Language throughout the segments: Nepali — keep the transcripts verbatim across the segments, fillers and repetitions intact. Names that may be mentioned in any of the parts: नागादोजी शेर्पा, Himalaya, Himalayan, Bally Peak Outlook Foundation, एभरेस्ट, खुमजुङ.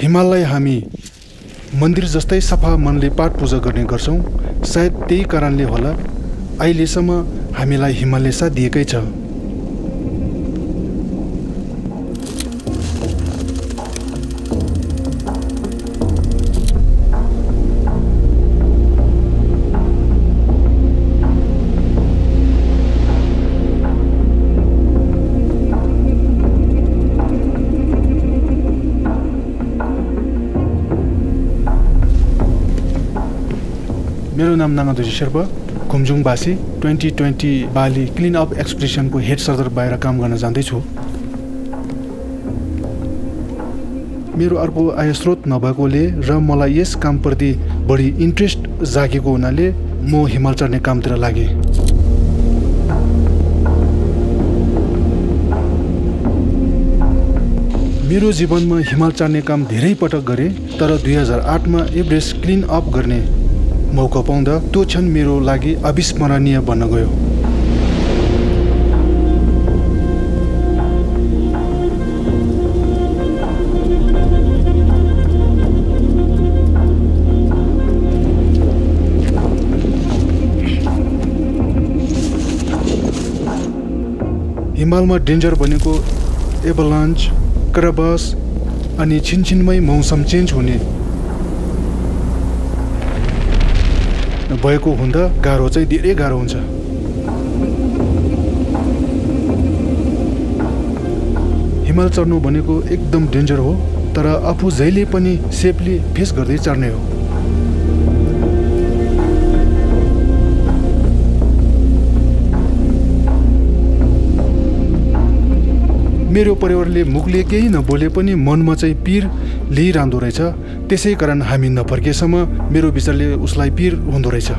हिमाललाई हामी मंदिर जस्तै सफा मनले पाठ पूजा गर्ने गर्छौं। सायद त्यही कारणले होला अहिलेसम्म हामीलाई हिमालले साथ दिएकै छ। मेरो नाम नागादोजी शेर्पा, खुमजुङवासी, ट्वेन्टी ट्वेन्टी बाली क्लिन अप एक्सपिडिसन को हेड सर्जर भएर काम गर्न जाँदै छु। मेरो अर्को आयस्रोत नभएकोले र मलाई यस कामप्रति बढी इन्ट्रेस्ट जागेको हुनाले म हिमाल चढ्ने कामतिर लागेँ। मेरो जीवनमा हिमाल चढ्ने काम धेरै पटक गरे, तर दुई हजार आठ मा एभरेस्ट क्लिन अप गर्ने मौका पाउँदा त्यो क्षण मेरो लागि अविस्मरणीय बन्न गयो। हिमालमा डेन्जर भनेको एभलान्च, क्रबस अनि छिनछिनमै मौसम चेन्ज हुने भएको हुँदा गाह्रो चाहिँ धेरै गाह्रो हुन्छ। हिमाल चढ्नु भनेको एकदम डेन्जर हो, तर आफू जहिले पनि सेफली फेस गर्दै चढ्ने हो। मेरो परिवारले मुखले केही नबोले पनि मनमा चाहिँ पीर लिइरहँदो रहेछ। त्यसै कारण हामी नफर्केसम्म मेरो विचारले उसलाई पीर हुँदो रहेछ।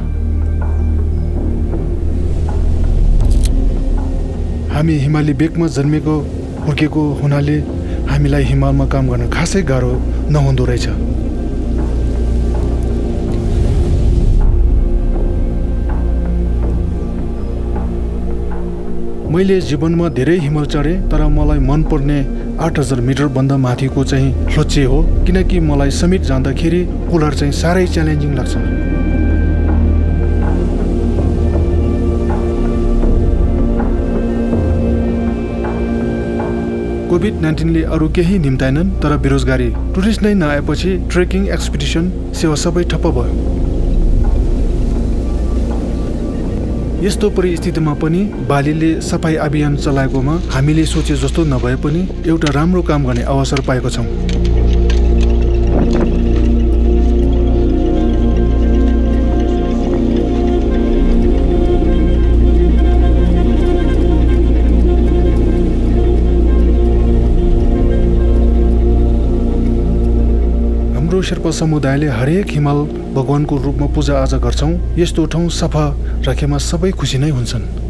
हामी हिमाली बेकमा जन्मेको हुर्केको हुनाले हामीलाई हिमालमा काम गर्न खासै गाह्रो नहुँदो रहेछ। मैले जीवनमा धेरै हिमाल चढे, तर मलाई मनपर्ने आठ हजार मिटर भन्दा माथिको चाहिँ लोचे हो, किनकि मलाई समेत जाँदाखेरि पोलर चाहिँ साह्रै च्यालेन्जिङ लाग्छ। कोभिड नाइन्टिनले अरू केही निम्ताएनन्, तर बेरोजगारी, टुरिस्ट नै नआएपछि ट्रेकिङ एक्सपिडिसन सेवा सबै ठप्प भयो। यस्तो परिस्थितिमा पनि बालीले सफाई अभियान चलाएकोमा हामीले सोचे जस्तो नभए पनि एउटा राम्रो काम गर्ने अवसर पाएको छौँ। हाम्रो शेर्पा समुदायले हरेक हिमाल भगवानको रूपमा पूजा आजा गर्छौं। यस्तो ठाउँ सफा राखेमा सबै खुसी नै हुन्छन्।